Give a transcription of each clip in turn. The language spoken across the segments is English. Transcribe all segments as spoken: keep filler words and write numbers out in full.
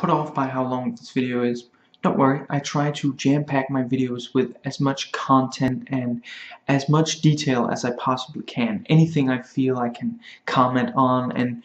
put off by how long this video is. Don't worry, I try to jam-pack my videos with as much content and as much detail as I possibly can. Anything I feel I can comment on and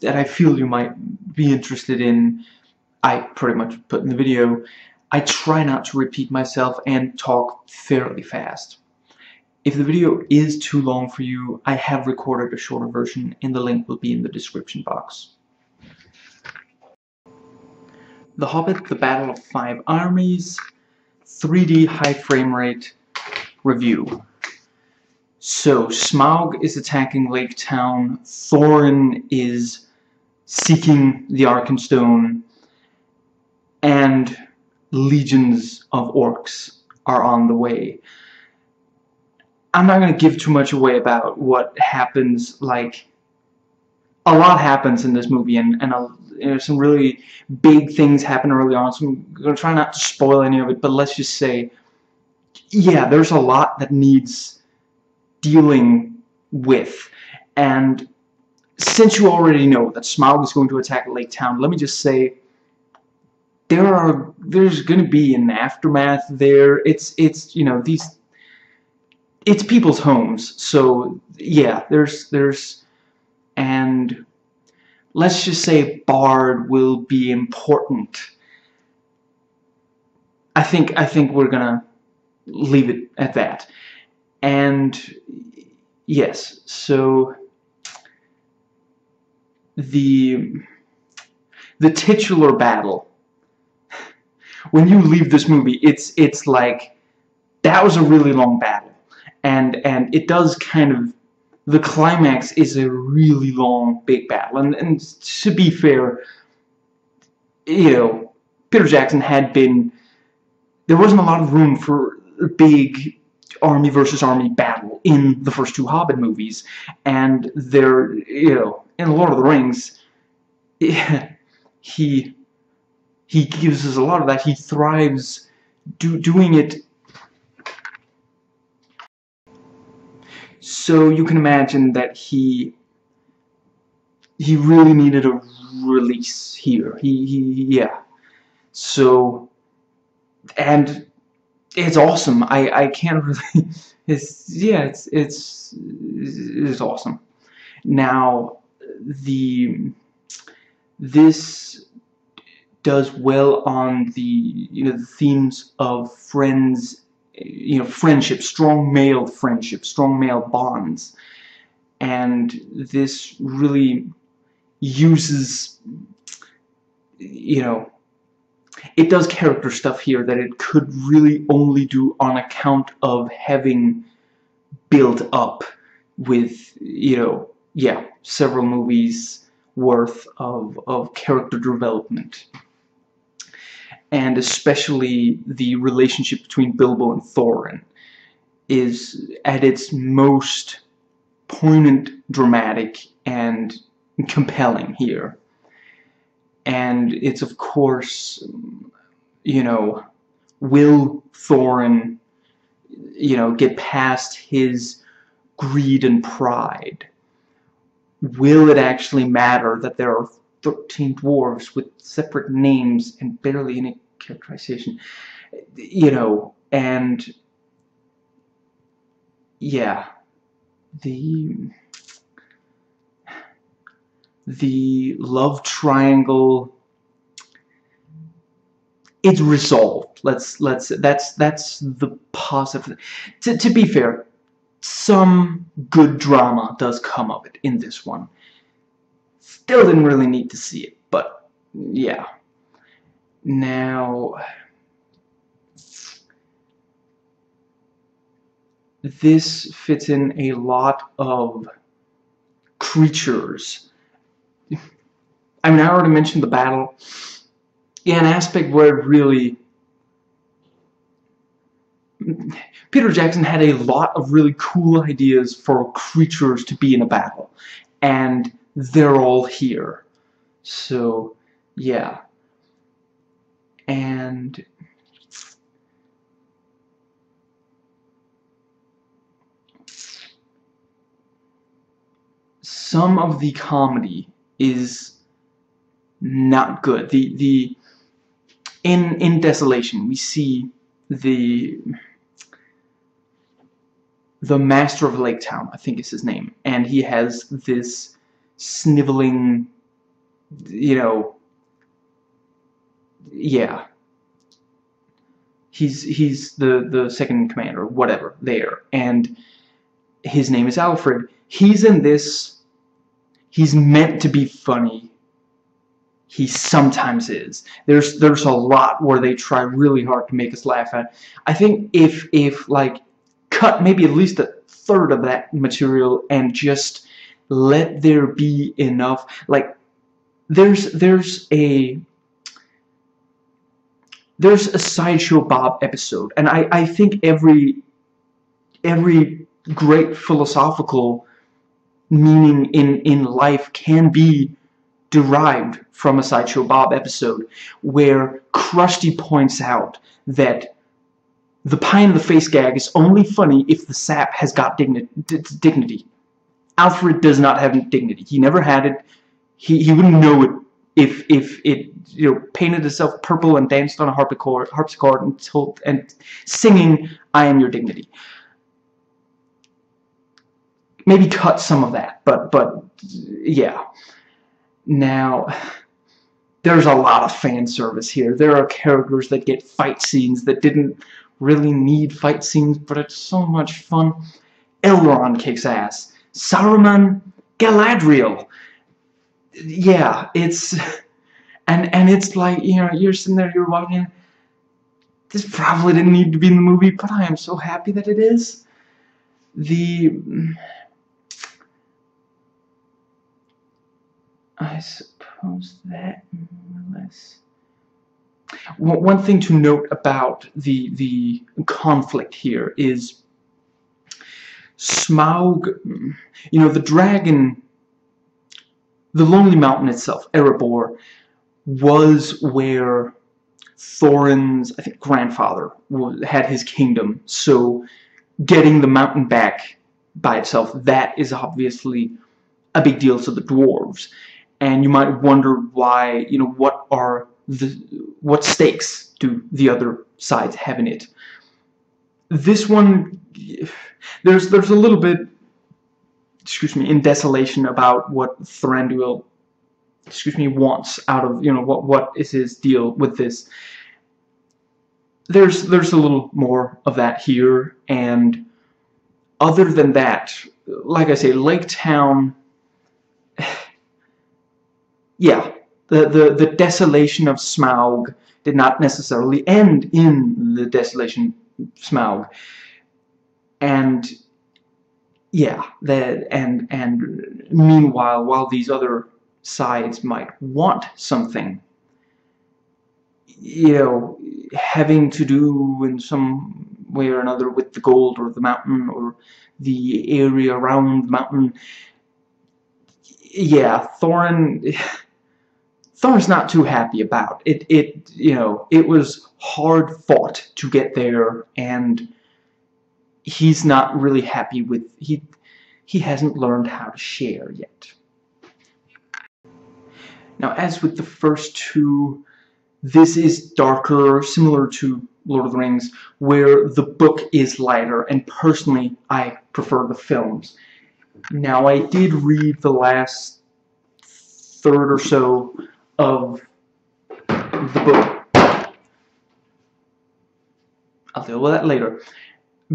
that I feel you might be interested in, I pretty much put in the video. I try not to repeat myself and talk fairly fast. If the video is too long for you, I have recorded a shorter version and the link will be in the description box. The Hobbit, The Battle of Five Armies, three D high frame rate review. So, Smaug is attacking Lake Town, Thorin is seeking the Arkenstone, and legions of orcs are on the way. I'm not going to give too much away about what happens. Like, a lot happens in this movie, and, and a, you know, some really big things happen early on, so I'm going to try not to spoil any of it, but let's just say, yeah, there's a lot that needs dealing with. And since you already know that Smaug is going to attack Lake Town, let me just say, there are there's going to be an aftermath there. It's it's you know these it's people's homes, so yeah, there's there's and let's just say Bard will be important. I think I think we're gonna leave it at that. And yes, so the the titular battle. When you leave this movie, it's it's like, that was a really long battle, and and it does kind of, the climax is a really long big battle, and and to be fair, you know, Peter Jackson had been, there wasn't a lot of room for a big army versus army battle in the first two Hobbit movies, and there, you know, in Lord of the Rings, yeah, he. He gives us a lot of that. He thrives do, doing it. So you can imagine that he he really needed a release here. He, he yeah. So, and it's awesome. I I can't really. It's yeah. It's it's it's awesome. Now the this. does well on the you know the themes of friends, you know friendship, strong male friendship, strong male bonds, and this really uses, you know it does character stuff here that it could really only do on account of having built up with you know yeah several movies worth of of character development. And especially the relationship between Bilbo and Thorin is at its most poignant, dramatic, and compelling here. And it's, of course, you know, will Thorin, you know, get past his greed and pride? Will it actually matter that there are thirteen dwarves with separate names and barely any characterization, you know, and yeah, the the love triangle, it's resolved. Let's let's that's that's the positive. To to be fair, some good drama does come of it in this one. Still didn't really need to see it, but yeah. Now, this fits in a lot of creatures. I mean, I already mentioned the battle. Yeah, an aspect where it really... Peter Jackson had a lot of really cool ideas for creatures to be in a battle, and they're all here. So, yeah. And some of the comedy is not good. The the in in Desolation, we see the the master of Lake Town, I think is his name, and he has this sniveling, you know, yeah, he's he's the the second commander, whatever, there, and his name is Alfred. He's in this, he's meant to be funny. He sometimes is. There's there's a lot where they try really hard to make us laugh at. I think if if like cut maybe at least a third of that material and just let there be enough. Like there's there's a there's a Sideshow Bob episode, and I I think every every great philosophical meaning in in life can be derived from a Sideshow Bob episode, where Krusty points out that the pie in the face gag is only funny if the sap has got digni dignity. Alfred does not have dignity. He never had it. He, he wouldn't know it if if it, you know, painted itself purple and danced on a harpsichord, harpsichord and, told, and singing "I am your dignity." Maybe cut some of that, but but yeah. Now, there's a lot of fan service here. There are characters that get fight scenes that didn't really need fight scenes, but it's so much fun. Elrond kicks ass. Saruman, Galadriel. Yeah, it's... And, and it's like, you know, you're sitting there, you're watching, this probably didn't need to be in the movie, but I am so happy that it is. The... I suppose that more or less. One thing to note about the the conflict here is Smaug, you know, the dragon, the Lonely Mountain itself, Erebor, was where Thorin's, I think, grandfather had his kingdom. So getting the mountain back by itself, that is obviously a big deal to the dwarves. And you might wonder why, you know, what are the, what stakes do the other sides have in it? This one, there's there's a little bit, excuse me, in Desolation about what Thranduil, excuse me, wants out of, you know, what what is his deal with this. There's there's a little more of that here, and other than that, like I say, Lake Town. Yeah, the, the, the Desolation of Smaug did not necessarily end in the Desolation of Smaug. And, yeah, the, and, and meanwhile, while these other sides might want something, you know, having to do in some way or another with the gold or the mountain or the area around the mountain, yeah, Thorin... Thorin's not too happy about it. It, you know, it was hard fought to get there, and he's not really happy with he. He hasn't learned how to share yet. Now, as with the first two, this is darker, similar to Lord of the Rings, where the book is lighter, and personally, I prefer the films. Now, I did read the last third or so of the book. I'll deal with that later.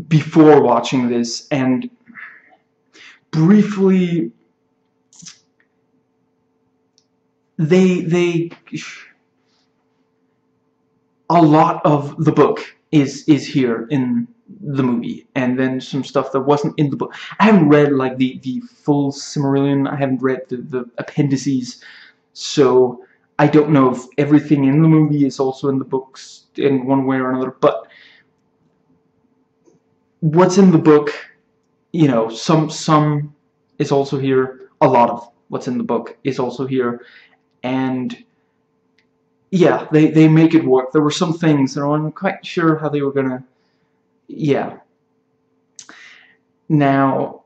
Before watching this, and briefly, they they a lot of the book is is here in the movie, and then some stuff that wasn't in the book. I haven't read like the the full Silmarillion. I haven't read the the appendices, so I don't know if everything in the movie is also in the books in one way or another, but what's in the book, you know, some some is also here. A lot of what's in the book is also here, and yeah, they, they make it work. There were some things that I wasn't quite sure how they were going to... Yeah. Now,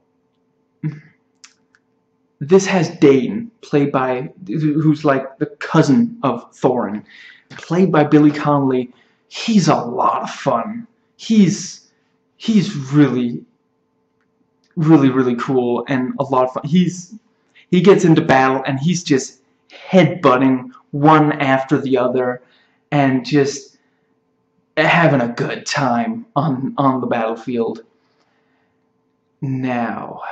this has Dane, played by... who's like the cousin of Thorin, played by Billy Connolly, he's a lot of fun. He's he's really, really, really cool and a lot of fun. He's he gets into battle and he's just headbutting one after the other and just having a good time on on the battlefield. Now,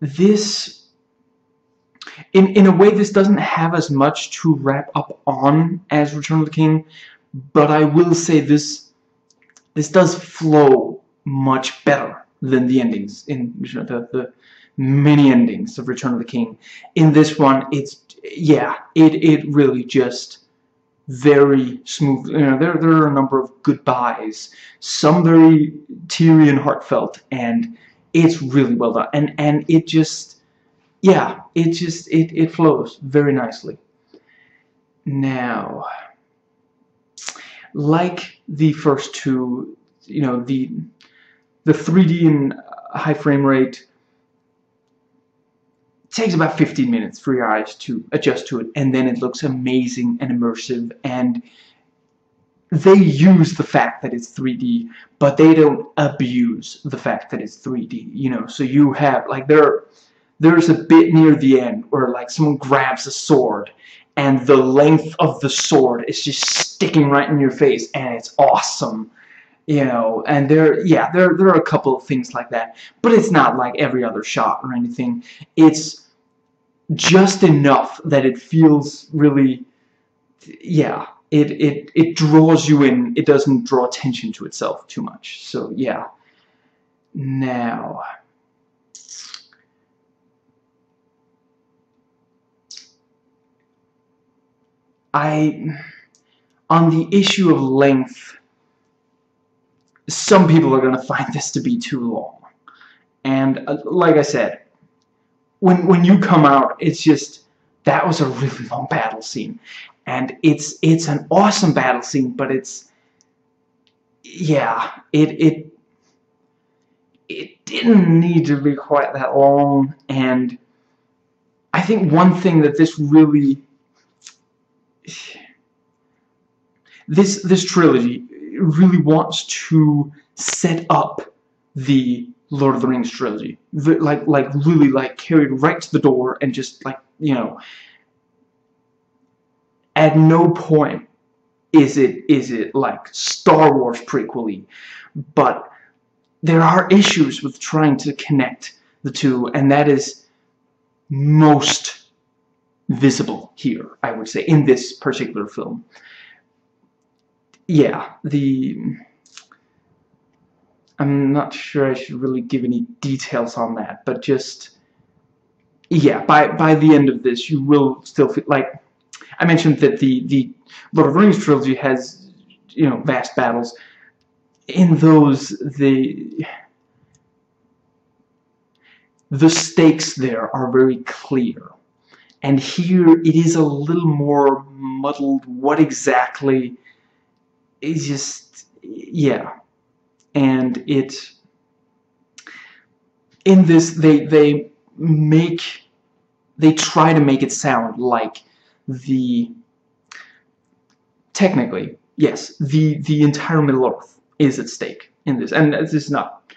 this, in, in a way, this doesn't have as much to wrap up on as Return of the King, but I will say this, this does flow much better than the endings, in the, the many endings of Return of the King. In this one, it's, yeah, it, it really just very smooth. You know, there, there are a number of goodbyes, some very teary and heartfelt, and it's really well done, and and it just, yeah, it just it it flows very nicely. Now, like the first two, you know, the the three D and high frame rate takes about fifteen minutes for your eyes to adjust to it, and then it looks amazing and immersive. And they use the fact that it's three D, but they don't abuse the fact that it's three D, you know. So you have, like, there, there's a bit near the end where, like, someone grabs a sword, and the length of the sword is just sticking right in your face, and it's awesome, you know. And there, yeah, there, there are a couple of things like that, but it's not like every other shot or anything. It's just enough that it feels really, yeah, It, it, it draws you in. It doesn't draw attention to itself too much. So, yeah. Now, I, on the issue of length, some people are going to find this to be too long. And, uh, like I said, when, when you come out, it's just, that was a really long battle scene. And it's it's an awesome battle scene, but it's, yeah, it it it didn't need to be quite that long. And I think one thing that this really this this trilogy really wants to set up the Lord of the Rings trilogy, like like really like carried right to the door, and just, like, you know, at no point is it is it like Star Wars prequel-y, but there are issues with trying to connect the two, and that is most visible here, I would say, in this particular film. Yeah, the I'm not sure I should really give any details on that, but just, yeah, by by the end of this, you will still feel like, I mentioned that the, the Lord of the Rings trilogy has, you know, vast battles. In those, the, the stakes there are very clear. And here, it is a little more muddled. What exactly is just, yeah. And it, in this, they, they make, they try to make it sound like the technically yes the the entire Middle Earth is at stake in this, and this is not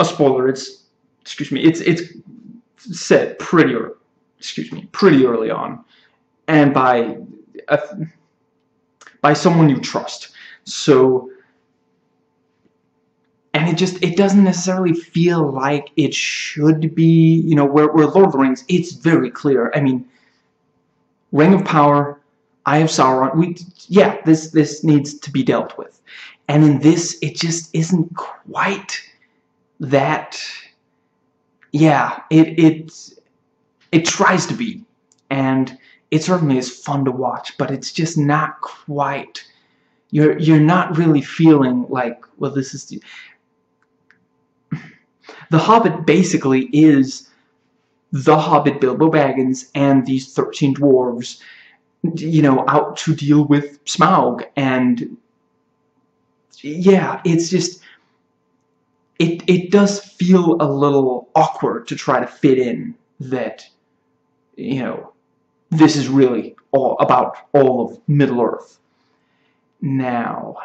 a spoiler. It's excuse me it's it's said pretty early, excuse me pretty early on, and by a, by someone you trust. So, and it just it doesn't necessarily feel like it should be, you know, where, where Lord of the Rings, it's very clear. I mean, Ring of Power, Eye of Sauron, we, yeah, this, this needs to be dealt with. And in this, it just isn't quite that, yeah, it, it, it tries to be. And it certainly is fun to watch, but it's just not quite, you're, you're not really feeling like, well, this is, the, the Hobbit basically is The Hobbit, Bilbo Baggins, and these thirteen dwarves, you know, out to deal with Smaug. And, yeah, it's just, it, it does feel a little awkward to try to fit in that, you know, this is really all about all of Middle Earth. Now,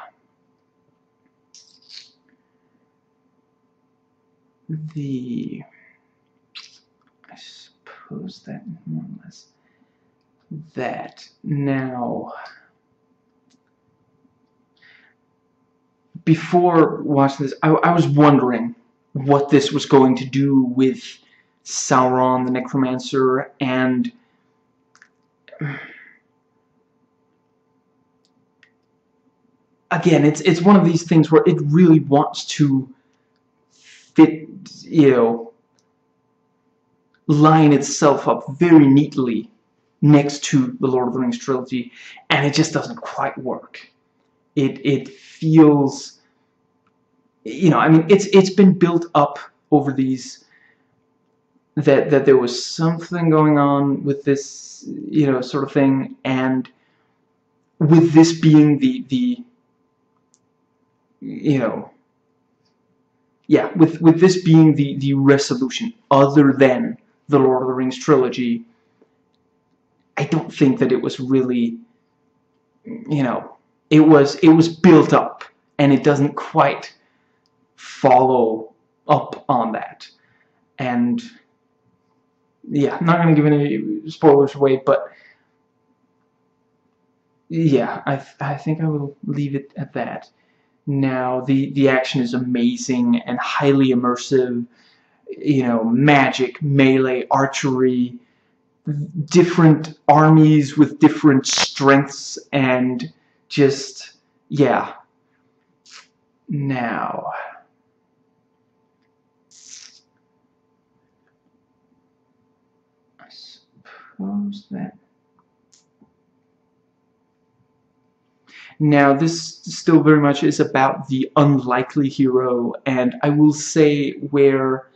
the, I suppose that more or less that. Now, before watching this, I, I was wondering what this was going to do with Sauron the Necromancer, and again, it's it's one of these things where it really wants to fit, you know, line itself up very neatly next to the Lord of the Rings trilogy, and it just doesn't quite work. It it feels, you know, I mean, it's it's been built up over these, that that there was something going on with this, you know, sort of thing, and with this being the the, you know, yeah, with with this being the the resolution other than the Lord of the Rings trilogy, I don't think that it was really, you know, it was it was built up, and it doesn't quite follow up on that. And yeah, I'm not going to give any spoilers away, but yeah, I, th I think I will leave it at that. Now, the, the action is amazing and highly immersive, you know, magic, melee, archery, different armies with different strengths, and just, yeah. Now, close that. Now, this still very much is about the unlikely hero, and I will say where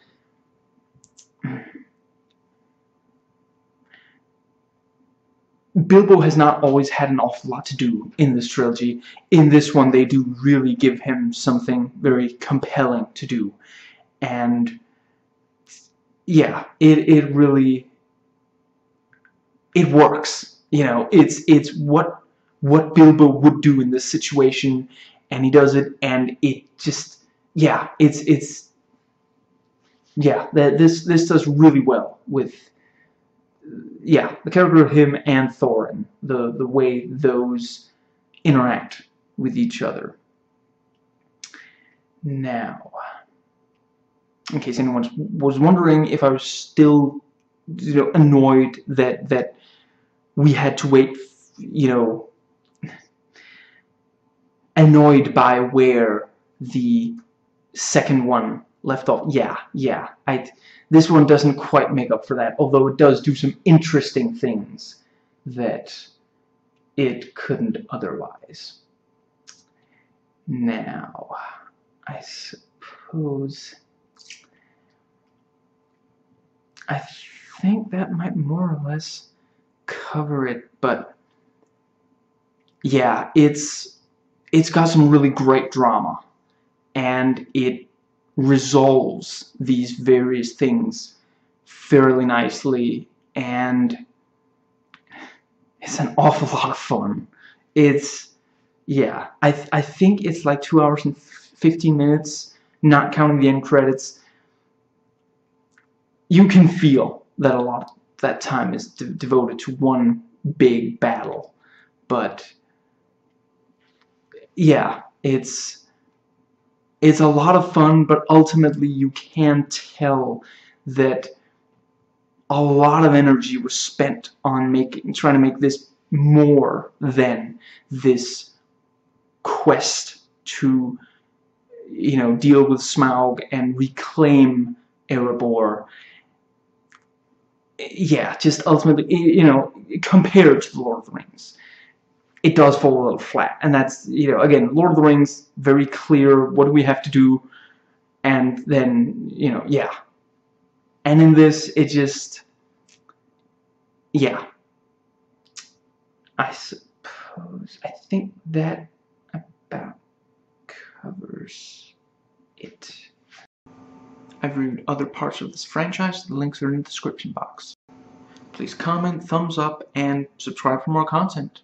Bilbo has not always had an awful lot to do in this trilogy. In this one, they do really give him something very compelling to do. And yeah, it, it really, it works, you know. It's it's what what Bilbo would do in this situation, and he does it, and it just, yeah, it's it's yeah. That this this does really well with, yeah, the character of him and Thorin, the the way those interact with each other. Now, in case anyone was wondering if I was still, you know, annoyed that that we had to wait, you know, annoyed by where the second one left off. Yeah, yeah. I this one doesn't quite make up for that, although it does do some interesting things that it couldn't otherwise. Now, I suppose, I think that might more or less cover it, but yeah, it's it's got some really great drama, and it resolves these various things fairly nicely, and it's an awful lot of fun. It's, yeah, I, th I think it's like two hours and fifteen minutes, not counting the end credits. You can feel that a lot of that time is de devoted to one big battle, but yeah, it's it's a lot of fun, but ultimately you can tell that a lot of energy was spent on making, trying to make this more than this quest to, you know, deal with Smaug and reclaim Erebor. Yeah, just ultimately, you know, compared to the Lord of the Rings, it does fall a little flat. And that's, you know, again, Lord of the Rings, very clear, what do we have to do? And then, you know, yeah. And in this, it just, yeah. I suppose, I think that about covers it. I've reviewed other parts of this franchise. The links are in the description box. please comment, thumbs up, and subscribe for more content.